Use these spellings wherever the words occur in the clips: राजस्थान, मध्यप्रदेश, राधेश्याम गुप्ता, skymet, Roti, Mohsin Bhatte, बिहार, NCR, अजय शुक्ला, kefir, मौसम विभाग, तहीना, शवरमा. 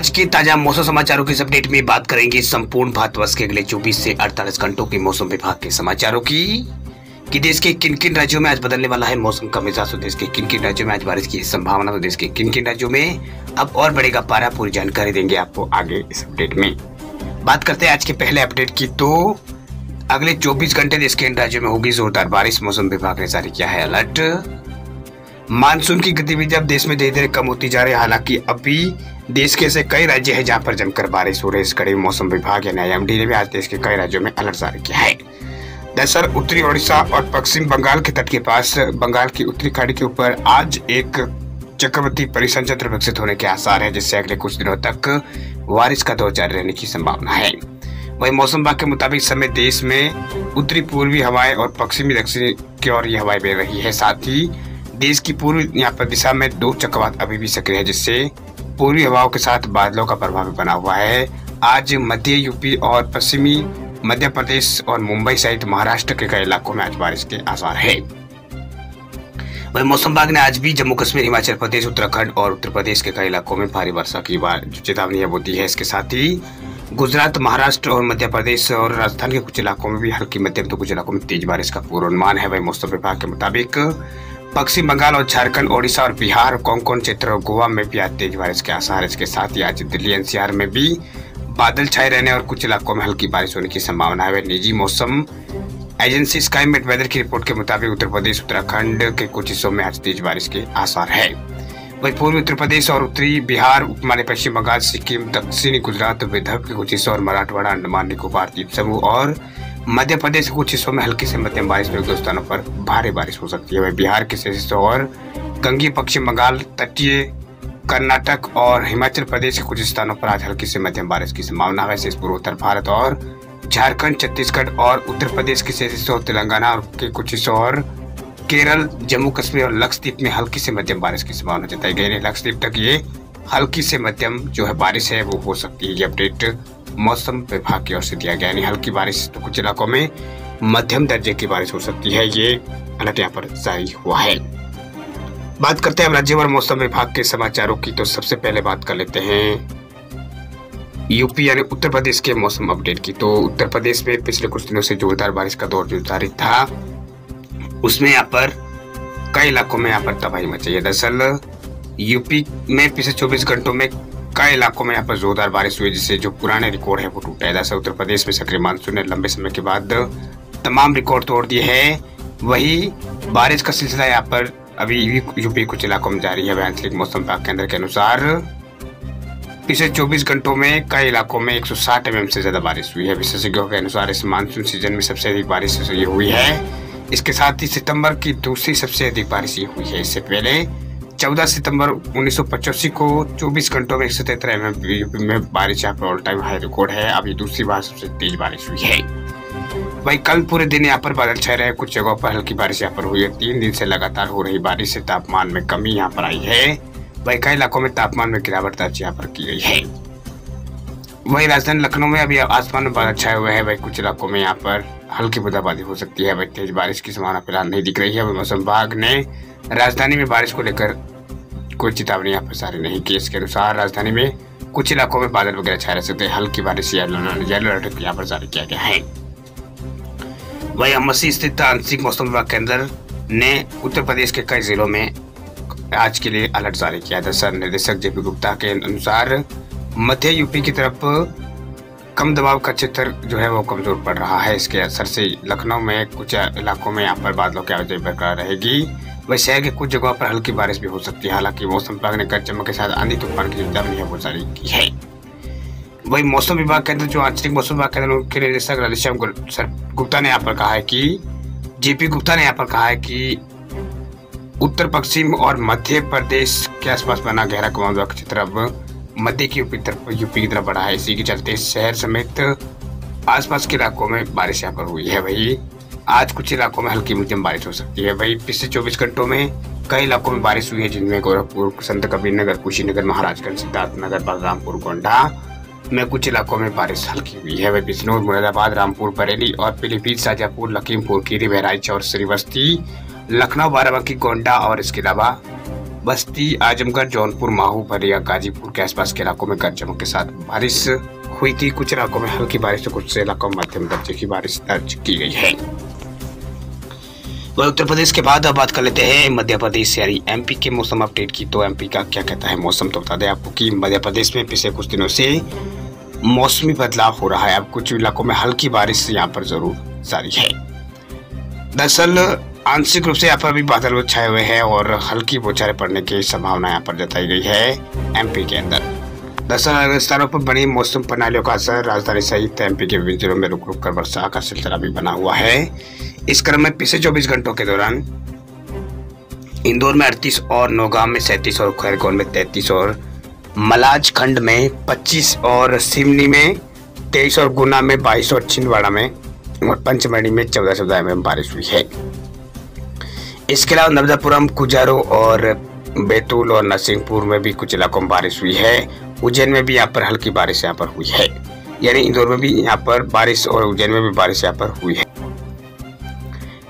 आज के ताजा मौसम समाचारों के अपडेट में बात करेंगे संपूर्ण भारतवर्ष के अगले 24 से 48 घंटों के मौसम विभाग के समाचारों की कि देश के किन किन राज्यों में आज बदलने वाला है मौसम का मिजाज, देश के किन किन राज्यों में आज बारिश की संभावना, देश के किन किन राज्यों में अब और बढ़ेगा पारा, पूरी जानकारी देंगे आपको आगे इस अपडेट में। बात करते हैं आज के पहले अपडेट की, तो अगले 24 घंटे देश के इन राज्यों में होगी जोरदार बारिश, मौसम विभाग ने जारी किया है अलर्ट। मानसून की गतिविधियां अब देश में धीरे धीरे कम होती जा रही है, हालांकि अभी देश के ऐसे कई राज्य हैं जहां पर जमकर बारिश हो रही है। इस कड़ी मौसम विभाग या NIMD ने भी आज देश के कई राज्यों में अलर्ट जारी किया है। दरअसल उत्तरी ओडिशा और पश्चिम बंगाल के तट के पास बंगाल की उत्तरी खाड़ी के ऊपर आज एक चक्रवर्ती परिसंचंत्र विकसित होने के आसार है, जिससे अगले कुछ दिनों तक बारिश का दौर जारी रहने की संभावना है। वहीं मौसम विभाग के मुताबिक समय देश में उत्तरी पूर्वी हवाएं और पश्चिमी दक्षिणी की ओर ये हवाएं बह रही है, साथ ही देश की पूर्व यहाँ पर दिशा में दो चक्रवात अभी भी सक्रिय है, जिससे पूर्वी हवाओं के साथ बादलों का प्रभाव बना हुआ है। आज मध्य यूपी और पश्चिमी मध्य प्रदेश और मुंबई सहित महाराष्ट्र के कई इलाकों में आज बारिश के आसार है। वहीं मौसम विभाग ने आज भी जम्मू कश्मीर, हिमाचल प्रदेश, उत्तराखंड और उत्तर प्रदेश के कई इलाकों में भारी वर्षा की जो चेतावनी है वो दी है। इसके साथ ही गुजरात, महाराष्ट्र और मध्य प्रदेश और राजस्थान के कुछ इलाकों में भी हल्की मध्यम तो कुछ इलाकों में तेज बारिश का पूर्वानुमान है। वहीं मौसम विभाग के मुताबिक पश्चिम बंगाल और झारखंड, ओडिशा और बिहार, कोंकण क्षेत्र और गोवा में भी आज तेज बारिश के आसार है। इसके साथ ही आज दिल्ली NCR में भी बादल छाए रहने और कुछ इलाकों में हल्की बारिश होने की संभावना है। निजी मौसम एजेंसी स्काईमेट वेदर की रिपोर्ट के मुताबिक उत्तर प्रदेश, उत्तराखंड के कुछ हिस्सों में आज तेज बारिश के आसार है। वहीं पूर्वी उत्तर प्रदेश और उत्तरी बिहार, उपमान्य पश्चिम बंगाल, सिक्किम, दक्षिणी गुजरात, विदर्भ के कुछ हिस्सों और मराठवाड़ा, अंडमान निकोबार द्वीप समूह और मध्य प्रदेश के कुछ हिस्सों में हल्की से मध्यम बारिश में स्थानों पर भारी बारिश हो सकती है। वहीं बिहार के शेष हिस्सों और गंगी, पश्चिम बंगाल, तटीय कर्नाटक और हिमाचल प्रदेश के कुछ स्थानों पर आज हल्की से मध्यम बारिश की संभावना है। शेष पूर्वोत्तर भारत और झारखंड, छत्तीसगढ़ और उत्तर प्रदेश के शेष हिस्सों, तेलंगाना के कुछ हिस्सों और केरल, जम्मू कश्मीर और लक्षद्वीप में हल्की से मध्यम बारिश की संभावना जताई गई है। लक्षद्वीप तक ये हल्की से मध्यम जो है बारिश है वो हो सकती है। ये अपडेट मौसम विभाग की ओर से दिया गया, यानी हल्की बारिश तो कुछ इलाकों में मध्यम दर्जे की बारिश हो सकती है। ये अलर्ट यहाँ पर जारी हुआ है। बात करते हैं राज्य और मौसम विभाग के समाचारों की, तो सबसे पहले बात कर लेते हैं यूपी यानी उत्तर प्रदेश के मौसम अपडेट की। तो उत्तर प्रदेश में पिछले कुछ दिनों से जोरदार बारिश का दौर जो जारी था, उसमें यहाँ पर कई इलाकों में यहाँ पर तबाही मची है। दरअसल यूपी में पिछले 24 घंटों में कई इलाकों में यहाँ पर जोरदार बारिश हुई, जिससे जो पुराने रिकॉर्ड है वो टूटा है। दरअसल उत्तर प्रदेश में सक्रिय मानसून ने लंबे समय के बाद तमाम रिकॉर्ड तोड़ दिए हैं। वही बारिश का सिलसिला यहाँ पर अभी यूपी कुछ इलाकों में जारी है। आंचलिक मौसम विभाग केंद्र के अनुसार पिछले 24 घंटों में कई इलाकों में 160 mm से ज्यादा बारिश हुई है। विशेषज्ञों के अनुसार इस मानसून सीजन में सबसे अधिक बारिश ये हुई है। इसके साथ ही सितंबर की दूसरी सबसे अधिक बारिश ये हुई है। इससे पहले 14 सितंबर 1985 को 24 घंटों में 173 mm यूपी में बारिश यहाँ पर ऑल टाइम हाई रिकॉर्ड है। अब ये दूसरी बार सबसे तेज बारिश हुई है। वही कल पूरे दिन यहाँ पर बादल छाए रहे, कुछ जगहों पर हल्की बारिश यहाँ पर हुई है। 3 दिन से लगातार हो रही बारिश से तापमान में कमी यहाँ पर आई है। वही कई इलाकों में तापमान में गिरावट दर्ज यहाँ पर की गई है। वही राजधानी लखनऊ में अभी आसमान में बादल छाए हुए हैं। वही कुछ इलाकों में यहाँ पर हल्की बूंदाबांदी हो सकती है। वही तेज बारिश की संभावना फिलहाल नहीं दिख रही है। वही मौसम विभाग ने राजधानी में बारिश को लेकर कोई चेतावनी यहाँ पर जारी नहीं की। इसके अनुसार राजधानी में कुछ इलाकों में बादल वगैरह छाए रह सकते हैं। हल्की बारिश येलो अलर्ट यहाँ पर जारी किया गया है। वही अमेठी स्थित आंशिक मौसम विभाग केंद्र ने उत्तर प्रदेश के कई जिलों में आज के लिए अलर्ट जारी किया। दरअसल निर्देशक JP गुप्ता के अनुसार मध्य यूपी की तरफ कम दबाव का क्षेत्र जो है वो कमजोर पड़ रहा है। इसके असर से लखनऊ में कुछ इलाकों में यहाँ पर बादलों की आवाजाही बरकरार रहेगी। वही शहर के कुछ जगहों पर हल्की बारिश भी हो सकती है। हालांकि मौसम विभाग ने गरज चमक के साथ आंधी तूफान की चेतावनी है वो जारी की है। वही मौसम विभाग केंद्र जो आंतरिक मौसम विभाग केंद्र उनके निदेशक राधेश्याम गुप्ता ने यहाँ पर कहा है कि JP गुप्ता ने यहाँ पर कहा है कि उत्तर पश्चिम और मध्य प्रदेश के आसपास बना गहरा कम क्षेत्र अब मध्य की यूपी की तरफ बढ़ा है। इसी के चलते शहर समेत आसपास के इलाकों में बारिश यहाँ पर हुई है। वही आज कुछ इलाकों में हल्की मध्यम बारिश हो सकती है। वही पिछले 24 घंटों में कई इलाकों में बारिश हुई है, जिनमें गोरखपुर, संत कबीर नगर, कुशीनगर, महाराजगंज, सिद्धार्थनगर, बलरामपुर, गोंडा में कुछ इलाकों में बारिश हल्की हुई है। वही बिजनौर, मुरादाबाद, रामपुर, बरेली और पीलीभीत, शाजापुर, लखीमपुर खीरी, बहराइच और श्रीवस्ती, लखनऊ, बाराबंकी, गोंडा और इसके अलावा बस्ती आजमगढ़, जौनपुर, माहू, बलिया, गाजीपुर के आसपास के इलाकों में गरजों के साथ बारिश हुई थी। कुछ इलाकों में हल्की बारिश तो कुछ इलाकों में मध्यम दर्जे की बारिश दर्ज की गई है। वह उत्तर प्रदेश के बाद अब बात कर लेते हैं मध्य प्रदेश यानी एमपी के मौसम अपडेट की। तो एमपी का क्या कहता है मौसम, तो बता दें आपको कि मध्य प्रदेश में पिछले कुछ दिनों से मौसमी बदलाव हो रहा है। अब कुछ इलाकों में हल्की बारिश यहाँ पर जरूर जारी है। दरअसल आंशिक रूप से यहाँ पर भी बादल छाए हुए हैं और हल्की बौछारें पड़ने की संभावना यहाँ पर जताई गई है एमपी के अंदर। दरअसल अलग स्थानों पर बनी मौसम प्रणालियों का असर राजधानी सहित एमपी के विभिन्न जिलों में रुक रुक कर वर्षा का सिलसिला भी बना हुआ है। इस क्रम में पिछले 24 घंटों के दौरान इंदौर में 38 और नौगांव में 37 और खैरगोन में 33 और मलाजखंड में 25 और सिवनी में 23 और गुना में 22 और छिंदवाड़ा में और पंचमढ़ी में 14-14 mm बारिश हुई है। इसके अलावा नर्मदापुरम, कुजारो और बैतूल और नरसिंहपुर में भी कुछ इलाकों में बारिश हुई है। उज्जैन में भी यहाँ पर हल्की बारिश यहाँ पर हुई है, यानी इंदौर में भी यहाँ पर बारिश और उज्जैन में भी बारिश यहाँ पर हुई है।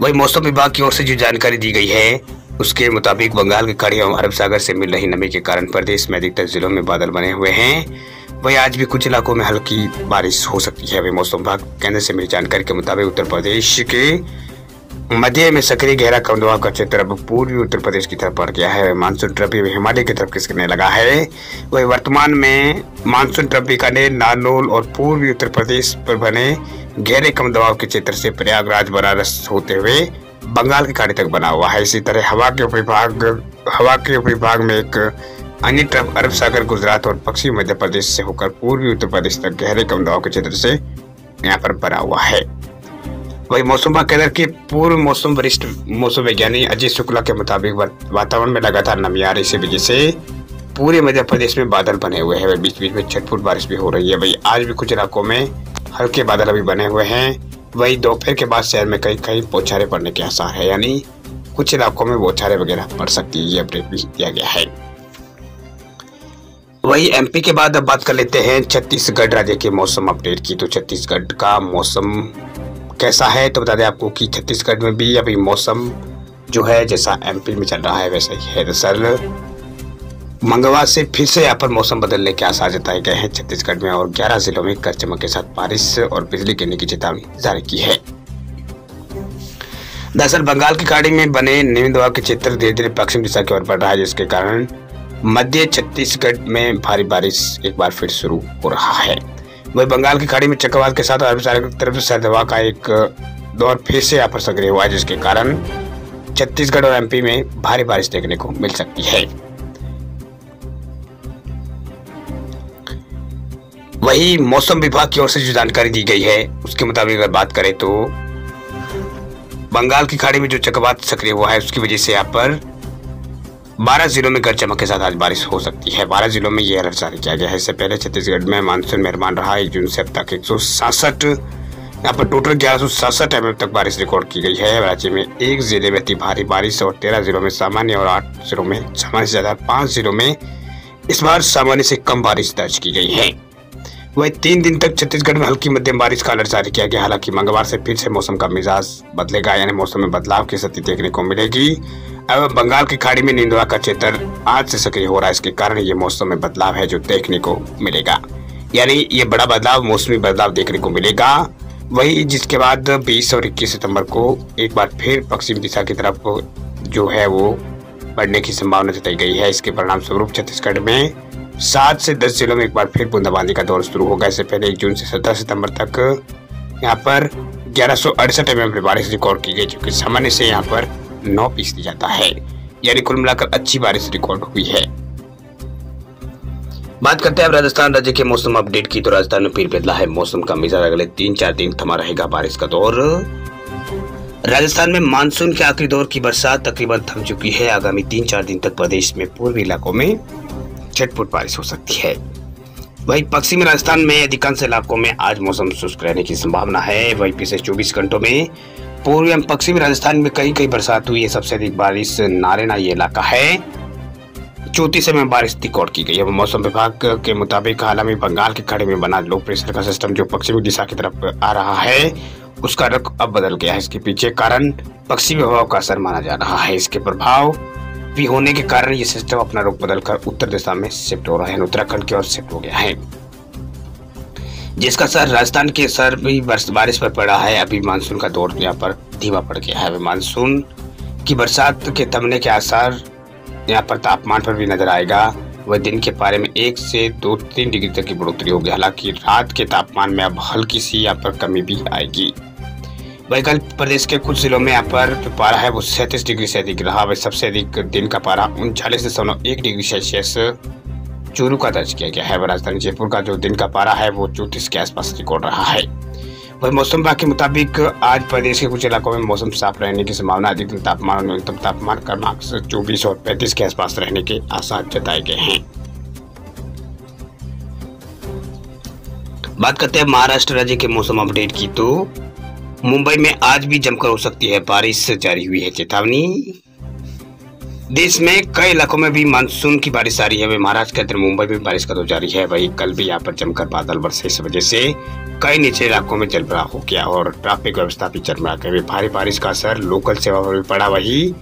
वही मौसम विभाग की ओर से जो जानकारी दी गई है उसके मुताबिक बंगाल की खाड़ी और अरब सागर से मिल रही नमी के कारण प्रदेश में अधिकतर जिलों में बादल बने हुए हैं। वहीं आज भी कुछ इलाकों में हल्की बारिश हो सकती है। वही मौसम विभाग केंद्र से मिली जानकारी के मुताबिक उत्तर प्रदेश के मध्य में सक्रिय गहरा कम दबाव का क्षेत्र अब पूर्वी उत्तर प्रदेश की तरफ बढ़ गया है। मानसून ट्रफी हिमालय की तरफ खिसकने लगा है। वही वर्तमान में मानसून ट्रफी का ने नानोल और पूर्वी उत्तर प्रदेश पर बने गहरे कम दबाव के क्षेत्र से प्रयागराज, बनारस होते हुए बंगाल की खाड़ी तक बना हुआ है। इसी तरह हवा के उपरिभाग में एक अन्य ट्रफ अरब सागर, गुजरात और पश्चिमी मध्य प्रदेश से होकर पूर्वी उत्तर प्रदेश तक गहरे कम दबाव के क्षेत्र से यहाँ पर बना हुआ है। वही मौसम विभाग केंद्र के पूर्व मौसम वरिष्ठ मौसम वैज्ञानिक अजय शुक्ला के मुताबिक वातावरण में लगातार नमी आ रही, इसी वजह से पूरे मध्य प्रदेश में बादल बने हुए हैं। वही बीच बीच में छटपुट बारिश भी हो रही है। वही आज भी कुछ इलाकों में हल्के बादल अभी बने हुए हैं। वही दोपहर के बाद शहर में कहीं कहीं बौछारें पड़ने के आसार है, यानी कुछ इलाकों में बौछारें वगैरह पड़ सकती है, ये अपडेट भी दिया गया है। वही एमपी के बाद अब बात कर लेते हैं छत्तीसगढ़ राज्य के मौसम अपडेट की। तो छत्तीसगढ़ का मौसम कैसा है, तो बता दें आपको कि छत्तीसगढ़ में भी अभी मौसम जो है जैसा एमपी में चल रहा है वैसा ही है। दरअसल मंगलवार से फिर से यहाँ पर मौसम बदलने के आसार जताए गए हैं छत्तीसगढ़ में और 11 जिलों में गरज चमक के साथ बारिश और बिजली गिरने की चेतावनी जारी की है। दरअसल बंगाल की खाड़ी में बने निम्न दबाव के क्षेत्र धीरे धीरे पश्चिम दिशा की ओर बढ़ रहा है, जिसके कारण मध्य छत्तीसगढ़ में भारी बारिश एक बार फिर शुरू हो रहा है। वही बंगाल की खाड़ी में चक्रवात के साथ अरब सागर की तरफ सर्द हवा का एक दौर फिर से यहाँ पर सक्रिय हुआ है, जिसके कारण छत्तीसगढ़ और एमपी में भारी बारिश देखने को मिल सकती है। वही मौसम विभाग की ओर से जो जानकारी दी गई है उसके मुताबिक अगर बात करें तो बंगाल की खाड़ी में जो चक्रवात सक्रिय हुआ है उसकी वजह से यहाँ पर 12 जिलों में गरज चमक के साथ आज बारिश हो सकती है। 12 जिलों में यह अलर्ट जारी किया गया है। इससे पहले छत्तीसगढ़ में मानसून मेहरबान रहा। 1 जून से अब तक 167 यहाँ पर टोटल 1167 mm तक बारिश रिकॉर्ड की गई है। राज्य में 1 जिले में अति भारी बारिश और 13 जिलों में सामान्य और 8 जिलों में सामान्य से ज्यादा, 5 जिलों में इस बार सामान्य से कम बारिश दर्ज की गई है। वही 3 दिन तक छत्तीसगढ़ में हल्की मध्यम बारिश का अलर्ट जारी किया गया। हालांकि मंगलवार से फिर से मौसम का मिजाज बदलेगा, यानी मौसम में बदलाव की स्थिति देखने को मिलेगी। अब बंगाल की खाड़ी में निंदवा का क्षेत्र आज से सक्रिय हो रहा है, इसके कारण ये मौसम में बदलाव है जो देखने को मिलेगा, यानी ये बड़ा बदलाव मौसमी बदलाव देखने को मिलेगा। वही जिसके बाद 20 और 21 सितंबर को एक बार फिर पश्चिम दिशा की तरफ जो है वो बढ़ने की संभावना जताई गई है। इसके परिणाम स्वरूप छत्तीसगढ़ में 7 से 10 जिलों में एक बार फिर बूंदाबांदी का दौर शुरू होगा। इससे पहले 1 जून से 17 सितंबर तक यहाँ पर 1168 mm बारिश रिकॉर्ड की गई, जो सामान्य से यहाँ पर 9% जाता है, यानी कुल मिलाकर अच्छी बारिश रिकॉर्ड हुई है। बात करते हैं अब राजस्थान राज्य के मौसम अपडेट की। तो राजस्थान में फिर बदला है मौसम का मिजाज, अगले 3-4 दिन थमा रहेगा बारिश का दौर। राजस्थान में मानसून के आखिरी दौर की बरसात तकरीबन थम चुकी है। आगामी 3-4 दिन तक प्रदेश में पूर्वी इलाकों में छटपुट बारिश हो सकती है। वही पश्चिमी राजस्थान में अधिकांश इलाकों में आज मौसम शुष्क रहने की संभावना है। वही पिछले 24 घंटों में पूर्वी एवं पश्चिमी राजस्थान में कहीं कहीं बरसात हुई है। सबसे अधिक बारिश नारेना ये इलाका है, 34 mm बारिश रिकॉर्ड की गई है। मौसम विभाग के मुताबिक हाल में बंगाल की खाड़ी में बना लो प्रेशर का सिस्टम जो पश्चिमी दिशा की तरफ आ रहा है उसका रुख अब बदल गया है। इसके पीछे कारण पश्चिमी हवाओं का असर माना जा रहा है। इसके प्रभाव भी होने के कारण ये सिस्टम अपना रुख बदलकर उत्तर दिशा में शिफ्ट हो रहा है, उत्तराखंड की ओर शिफ्ट हो गया है, जिसका असर राजस्थान के असर भी बारिश पर पड़ा है। अभी मानसून का दौर यहाँ पर धीमा पड़ गया है। मानसून की बरसात के थमने के आसार यहाँ पर तापमान पर भी नजर आएगा। वह दिन के पारे में 1 से 2-3 डिग्री तक की बढ़ोतरी होगी। हालांकि रात के तापमान में अब हल्की सी यहाँ पर कमी भी आएगी। वही कल प्रदेश के कुछ जिलों में यहाँ पर पारा है वो 37 डिग्री से अधिक रहा। वह सबसे अधिक दिन का पारा 39.1 डिग्री सेल्सियस चूरू का दर्ज किया गया है। वह राजधानी जयपुर का जो दिन का पारा है वो 34 के आसपास रिकॉर्ड रहा है। वही मौसम विभाग के मुताबिक आज प्रदेश के कुछ इलाकों में मौसम साफ रहने की संभावना। अधिकतम तापमान और न्यूनतम तापमान का मार्ग 24 और 35 के आसपास रहने के आसार जताए गए हैं। बात करते हैं महाराष्ट्र राज्य के मौसम अपडेट की, तो मुंबई में आज भी जमकर हो सकती है बारिश, जारी हुई है चेतावनी। देश में कई इलाकों में भी मानसून की बारिश आ रही है। वही महाराष्ट्र के अंदर मुंबई में बारिश का दौर जारी है। वही कल भी यहाँ पर जमकर बादल बरसे, इस वजह से कई निचले इलाकों में जलभराव हो गया और ट्रैफिक व्यवस्था भी चरमरा गई। भारी बारिश का असर लोकल सेवा पर भी पड़ा। वही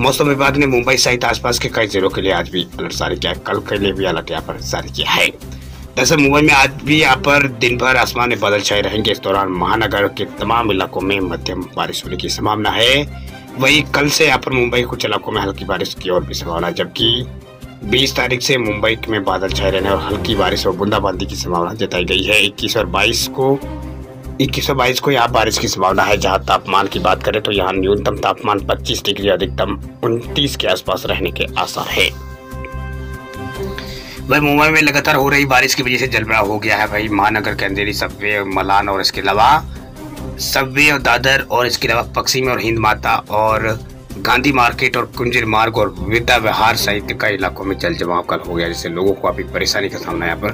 मौसम विभाग ने मुंबई सहित आसपास के कई जिलों के लिए आज भी अलर्ट जारी किया है। कल के लिए भी अलर्ट यहाँ पर जारी किया है। दरअसल मुंबई में आज भी यहाँ पर दिन भर आसमान में बादल छाए रहेंगे। इस दौरान महानगर के तमाम इलाकों में मध्यम बारिश होने की संभावना है। वहीं कल से यहाँ पर मुंबई के कुछ इलाकों में हल्की बारिश की और भी संभावना है, जबकि 20 तारीख से मुंबई में बादल छाए रहने और हल्की बारिश और बूंदाबांदी की संभावना जताई गई है। 21 और 22 को यहाँ बारिश की संभावना है। जहाँ तापमान की बात करें तो यहाँ न्यूनतम तापमान 25 डिग्री, अधिकतम 29 के आसपास रहने के आसार है। वही मुंबई में लगातार हो रही बारिश की वजह से जलभराव हो गया है। वही महानगर के अंधेरी, सबवे, मलान और इसके अलावा सबवे और दादर और इसके अलावा पश्चिम और हिंद माता और गांधी मार्केट और कुंजर मार्ग और विद्या विहार सहित कई इलाकों में जल जमाव कल हो गया, जिससे लोगों को अभी परेशानी का सामना यहाँ पर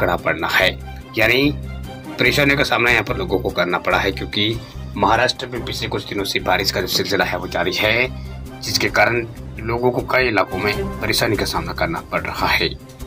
करना पड़ना है। यानी परेशानी का सामना यहाँ पर लोगों को करना पड़ा है, क्योंकि महाराष्ट्र में पिछले कुछ दिनों से बारिश का जो सिलसिला है वो जारी है, जिसके कारण लोगों को कई इलाकों में परेशानी का सामना करना पड़ रहा है।